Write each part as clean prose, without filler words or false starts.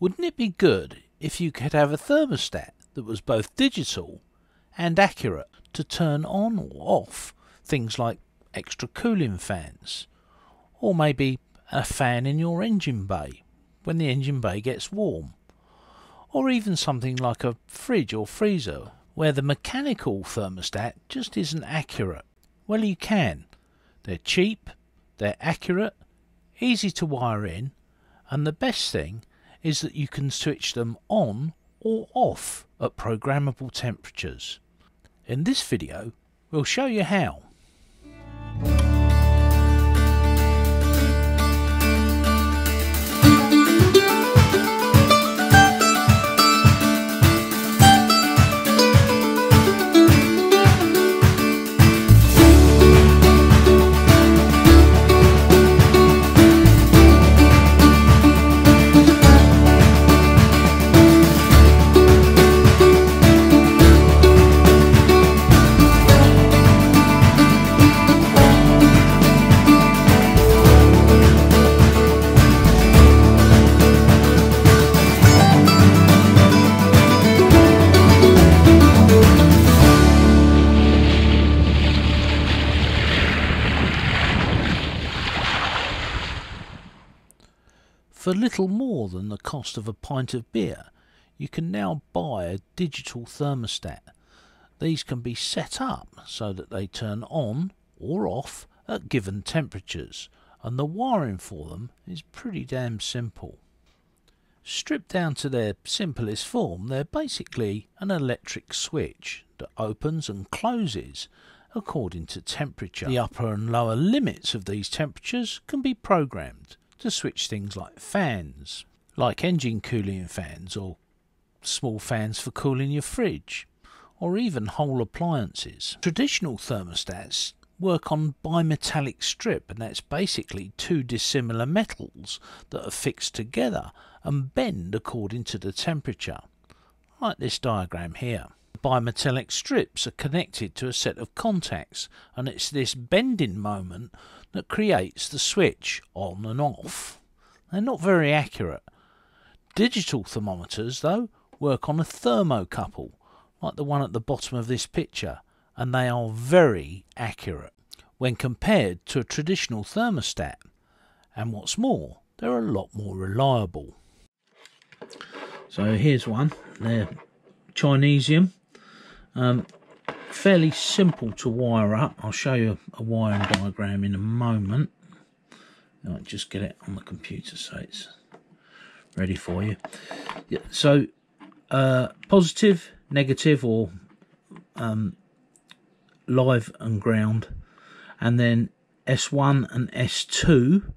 Wouldn't it be good if you could have a thermostat that was both digital and accurate to turn on or off things like extra cooling fans, or maybe a fan in your engine bay when the engine bay gets warm, or even something like a fridge or freezer where the mechanical thermostat just isn't accurate? Well, you can. They're cheap, they're accurate, easy to wire in, and the best thing is that you can switch them on or off at programmable temperatures. In this video, we'll show you how. For little more than the cost of a pint of beer, you can now buy a digital thermostat. These can be set up so that they turn on or off at given temperatures, and the wiring for them is pretty damn simple. Stripped down to their simplest form, they're basically an electric switch that opens and closes according to temperature. The upper and lower limits of these temperatures can be programmed to switch things like fans, like engine cooling fans or small fans for cooling your fridge, or even whole appliances. Traditional thermostats work on bimetallic strip, and that's basically two dissimilar metals that are fixed together and bend according to the temperature, like this diagram here. Bimetallic strips are connected to a set of contacts, and it's this bending moment that creates the switch on and off. They're not very accurate. Digital thermometers, though, work on a thermocouple, like the one at the bottom of this picture, and they are very accurate when compared to a traditional thermostat. And what's more, they're a lot more reliable. So here's one. They're Chinesium. Fairly simple to wire up. I'll show you a wiring diagram in a moment. I'll just get it on the computer so it's ready for you. Yeah, so positive, negative, or live and ground, and then S1 and S2.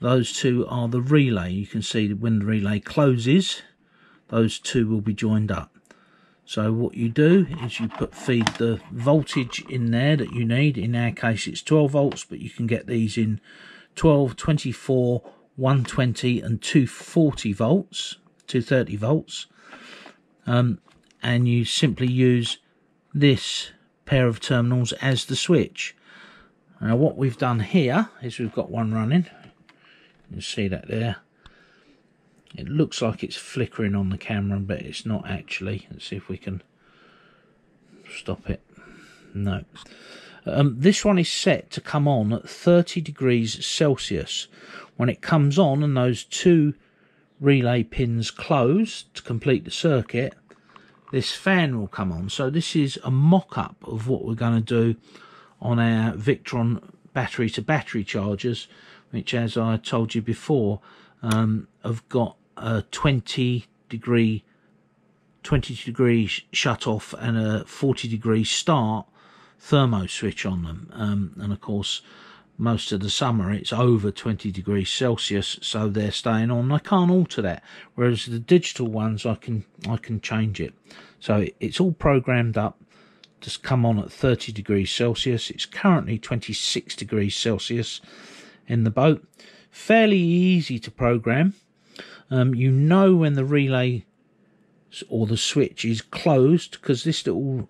Those two are the relay. You can see that when the relay closes, those two will be joined up. So what you do is you feed the voltage in there that you need. In our case it's 12 volts, but you can get these in 12, 24, 120 and 240 volts, 230 volts. And you simply use this pair of terminals as the switch. Now what we've done here is we've got one running. You see that there. It looks like it's flickering on the camera, but it's not actually. Let's see if we can stop it. No. This one is set to come on at 30 degrees Celsius. When it comes on and those two relay pins close to complete the circuit, this fan will come on. So this is a mock-up of what we're going to do on our Victron battery-to-battery chargers, which, as I told you before, I've got a 20 degree shut off and a 40 degree start thermo switch on them, and of course most of the summer it's over 20 degrees Celsius, so they're staying on. I can't alter that, whereas the digital ones I can change it. So it's all programmed up to come on at 30 degrees Celsius. It's currently 26 degrees Celsius in the boat. Fairly easy to program. You know when the relay or the switch is closed because this little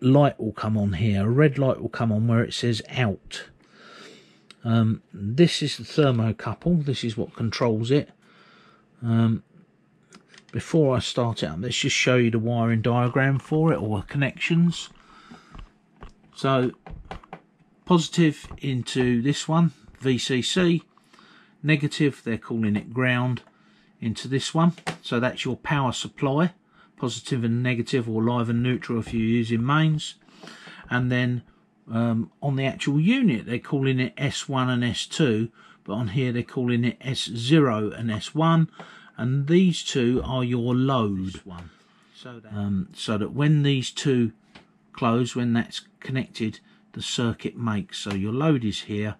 light will come on here. A red light will come on where it says out. This is the thermocouple. This is what controls it. Before I start it up, let's just show you the wiring diagram for it, or the connections. So positive into this one, VCC, negative, they're calling it ground, into this one. So that's your power supply, positive and negative, or live and neutral if you're using mains. And then on the actual unit, they're calling it S1 and S2, but on here they're calling it S0 and S1, and these two are your load one. So that when these two close, when that's connected, the circuit makes. So your load is here,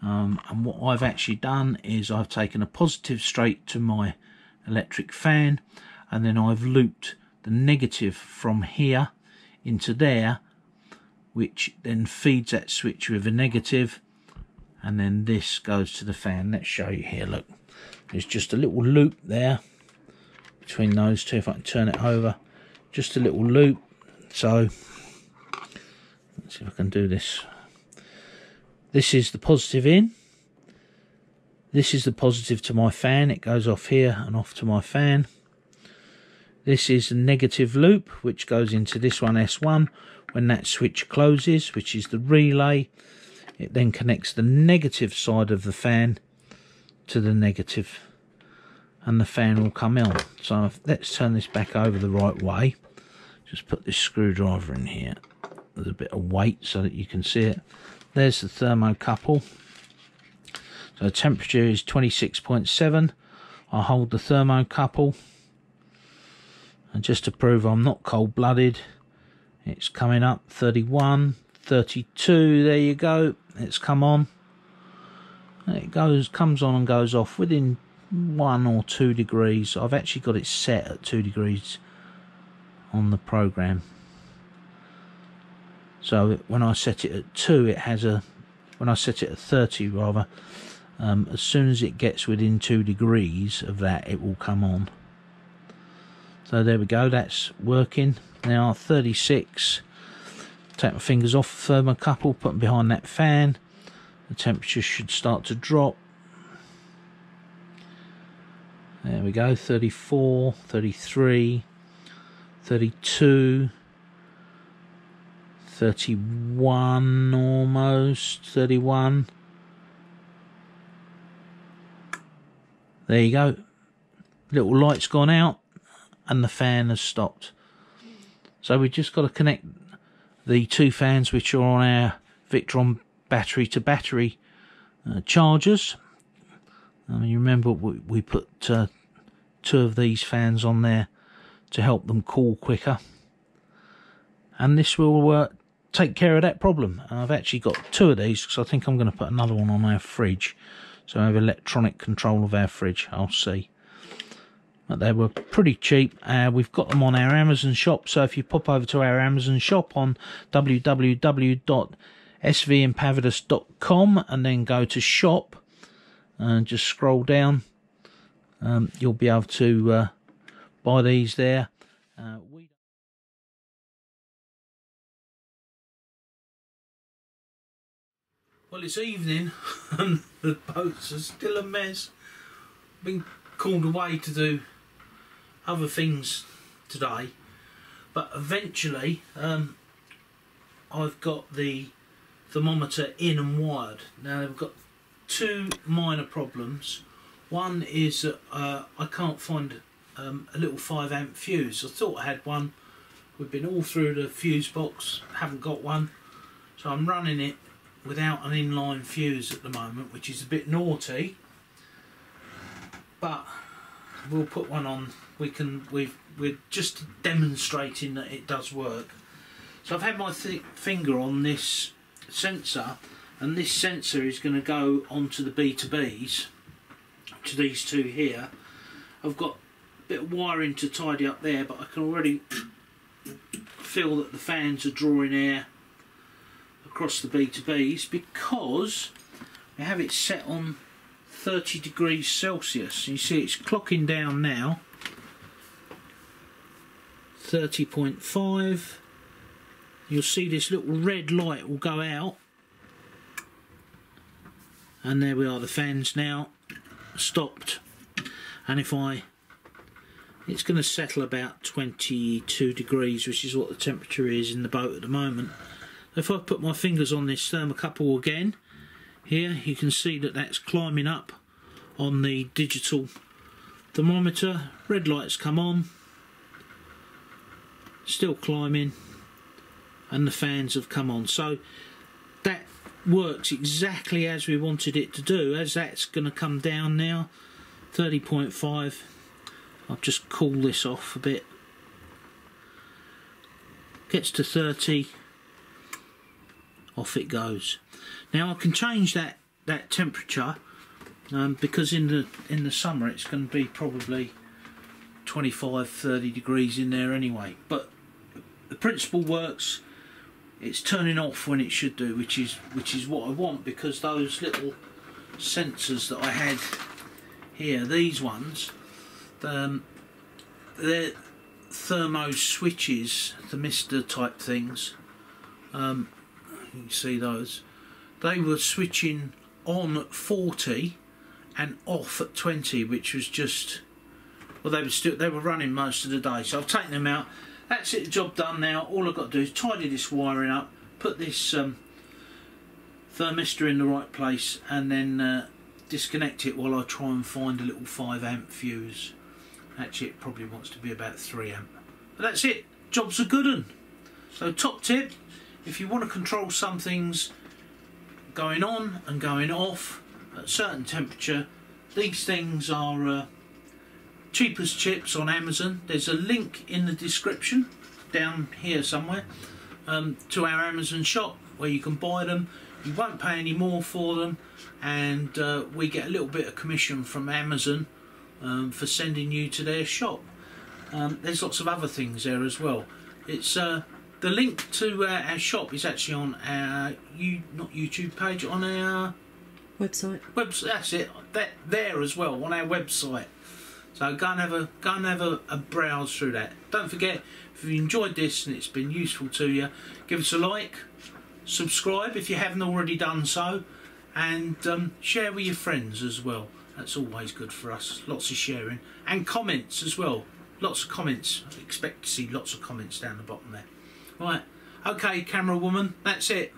and what I've actually done is I've taken a positive straight to my electric fan, and then I've looped the negative from here into there, which then feeds that switch with a negative, and then this goes to the fan. Let's show you here, look. There's just a little loop there between those two. If I can turn it over, just a little loop. So let's see if I can do this. This is the positive in. This is the positive to my fan. It goes off here and off to my fan. This is the negative loop, which goes into this one, S1. When that switch closes, which is the relay, it then connects the negative side of the fan to the negative, and the fan will come on. So let's turn this back over the right way. Just put this screwdriver in here. There's a bit of weight so that you can see it. There's the thermocouple. So the temperature is 26.7. I hold the thermocouple, and just to prove I'm not cold-blooded, it's coming up 31, 32. There you go. It's come on. And it goes, comes on and goes off within 1 or 2 degrees. I've actually got it set at 2 degrees on the program. So when I set it at 2, it has a, when I set it at 30 rather, as soon as it gets within 2 degrees of that, it will come on. So there we go, that's working. Now 36, take my fingers off the thermocouple, put them behind that fan. The temperature should start to drop. There we go, 34, 33, 32, 31 almost, 31. There you go. Little light's gone out and the fan has stopped. So we've just got to connect the two fans which are on our Victron battery to battery chargers. You remember we put two of these fans on there to help them cool quicker, and this will take care of that problem. I've actually got two of these because I think I'm going to put another one on our fridge, so I have electronic control of our fridge. I'll see. But they were pretty cheap. We've got them on our Amazon shop, so if you pop over to our Amazon shop on www.svimpavidus.com and then go to shop and just scroll down, you'll be able to buy these there. Well, it's evening and the boats are still a mess. I've been called away to do other things today, but eventually I've got the thermometer in and wired. Now I've got two minor problems. One is that I can't find a little 5-amp fuse. I thought I had one. We've been all through the fuse box, haven't got one, so I'm running it without an inline fuse at the moment, which is a bit naughty, but we'll put one on. We're just demonstrating that it does work. So I've had my finger on this sensor, and this sensor is going to go onto the B2Bs, to these two here. I've got a bit of wiring to tidy up there, but I can already feel that the fans are drawing air across the B2Bs because I have it set on 30 degrees Celsius. You see it's clocking down now, 30.5. You'll see this little red light will go out, and there we are, the fans now stopped. and if it's going to settle about 22 degrees, which is what the temperature is in the boat at the moment. If I put my fingers on this thermocouple again here, you can see that that's climbing up on the digital thermometer. Red lights come on, still climbing, and the fans have come on. So that works exactly as we wanted it to do. As that's going to come down now, 30.5, I'll just cool this off a bit. Gets to 30, off it goes. Now I can change that temperature because in the summer it's going to be probably 25-30 degrees in there anyway. But the principle works. It's turning off when it should do, which is what I want, because those little sensors that I had here, these ones, they're thermo switches, thermistor type things. You can see those. They were switching on at 40 and off at 20, which was just, well, they were running most of the day. So I've taken them out. That's it, job done now. All I've got to do is tidy this wiring up, put this thermistor in the right place, and then disconnect it while I try and find a little 5 amp fuse. Actually, it probably wants to be about 3 amp. But that's it, job's a good one. So top tip, if you want to control some things going on and going off at a certain temperature, these things are cheap as chips on Amazon. There's a link in the description down here somewhere to our Amazon shop where you can buy them. You won't pay any more for them, and we get a little bit of commission from Amazon for sending you to their shop. There's lots of other things there as well. It's the link to our shop is actually on our not YouTube page, on our website. That's it. That there as well on our website. So go and have a browse through that. Don't forget, if you enjoyed this and it's been useful to you, give us a like, subscribe if you haven't already done so, and share with your friends as well. That's always good for us. Lots of sharing and comments as well. Lots of comments. I expect to see lots of comments down the bottom there. Right, okay, camera woman, that's it.